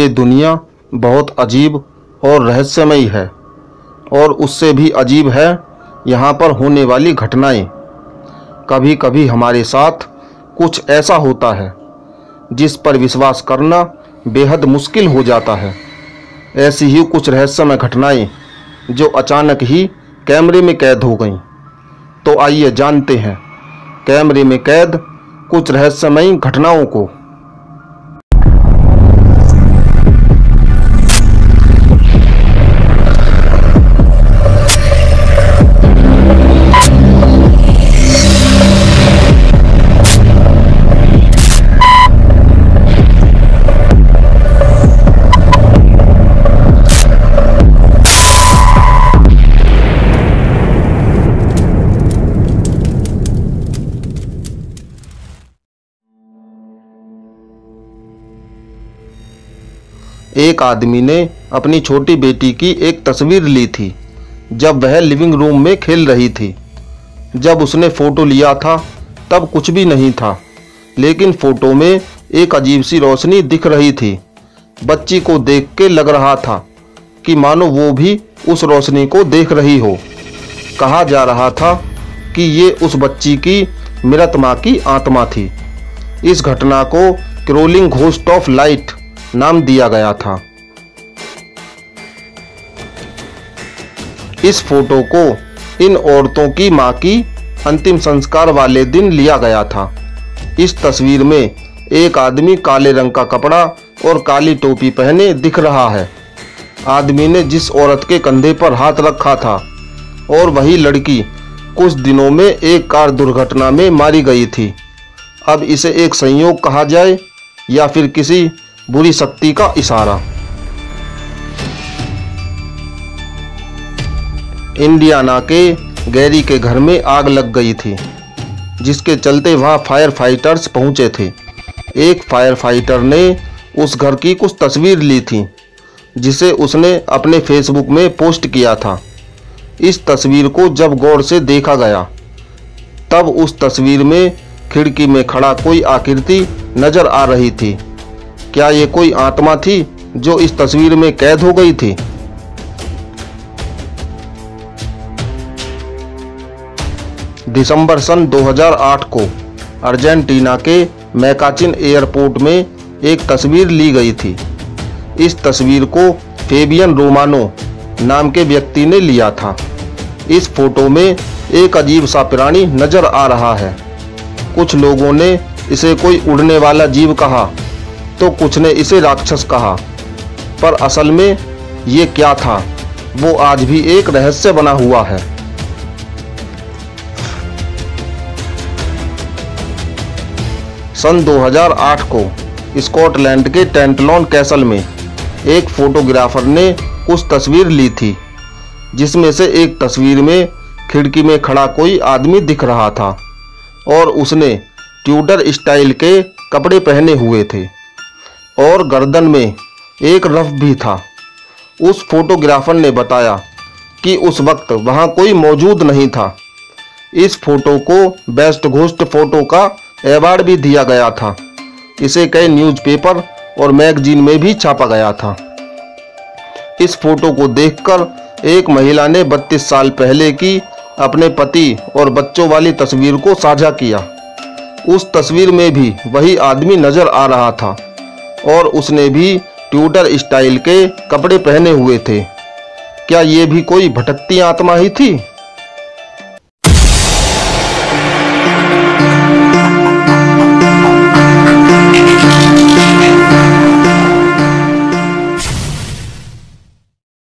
ये दुनिया बहुत अजीब और रहस्यमयी है और उससे भी अजीब है यहाँ पर होने वाली घटनाएं। कभी कभी हमारे साथ कुछ ऐसा होता है जिस पर विश्वास करना बेहद मुश्किल हो जाता है। ऐसी ही कुछ रहस्यमय घटनाएं जो अचानक ही कैमरे में कैद हो गईं। तो आइए जानते हैं कैमरे में कैद कुछ रहस्यमयी घटनाओं को। एक आदमी ने अपनी छोटी बेटी की एक तस्वीर ली थी जब वह लिविंग रूम में खेल रही थी। जब उसने फ़ोटो लिया था तब कुछ भी नहीं था, लेकिन फ़ोटो में एक अजीब सी रोशनी दिख रही थी। बच्ची को देख के लग रहा था कि मानो वो भी उस रोशनी को देख रही हो। कहा जा रहा था कि ये उस बच्ची की मृत माँ की आत्मा थी। इस घटना को क्रोलिंग घोस्ट ऑफ लाइट नाम दिया गया था। इस फोटो को इन औरतों की मां की अंतिम संस्कार वाले दिन लिया गया था। इस तस्वीर में एक आदमी काले रंग का कपड़ा और काली टोपी पहने दिख रहा है। आदमी ने जिस औरत के कंधे पर हाथ रखा था और वही लड़की कुछ दिनों में एक कार दुर्घटना में मारी गई थी। अब इसे एक संयोग कहा जाए या फिर किसी बुरी शक्ति का इशारा। इंडियाना के गैरी के घर में आग लग गई थी जिसके चलते वहां फायर फाइटर्स पहुंचे थे। एक फायर फाइटर ने उस घर की कुछ तस्वीर ली थी जिसे उसने अपने फेसबुक में पोस्ट किया था। इस तस्वीर को जब गौर से देखा गया तब उस तस्वीर में खिड़की में खड़ा कोई आकृति नजर आ रही थी। क्या ये कोई आत्मा थी जो इस तस्वीर में कैद हो गई थी? दिसंबर सन 2008 को अर्जेंटीना के मैकाचिन एयरपोर्ट में एक तस्वीर ली गई थी। इस तस्वीर को फेबियन रोमानो नाम के व्यक्ति ने लिया था। इस फोटो में एक अजीब सा प्राणी नजर आ रहा है। कुछ लोगों ने इसे कोई उड़ने वाला जीव कहा तो कुछ ने इसे राक्षस कहा, पर असल में ये क्या था वो आज भी एक रहस्य बना हुआ है। सन 2008 को स्कॉटलैंड के टैंटलॉन कैसल में एक फोटोग्राफर ने कुछ तस्वीर ली थी जिसमें से एक तस्वीर में खिड़की में खड़ा कोई आदमी दिख रहा था और उसने ट्यूडर स्टाइल के कपड़े पहने हुए थे और गर्दन में एक रफ भी था। उस फोटोग्राफर ने बताया कि उस वक्त वहाँ कोई मौजूद नहीं था। इस फोटो को बेस्ट घोस्ट फोटो का अवार्ड भी दिया गया था। इसे कई न्यूज़पेपर और मैगजीन में भी छापा गया था। इस फोटो को देखकर एक महिला ने 32 साल पहले की अपने पति और बच्चों वाली तस्वीर को साझा किया। उस तस्वीर में भी वही आदमी नजर आ रहा था और उसने भी ट्यूडर स्टाइल के कपड़े पहने हुए थे। क्या ये भी कोई भटकती आत्मा ही थी?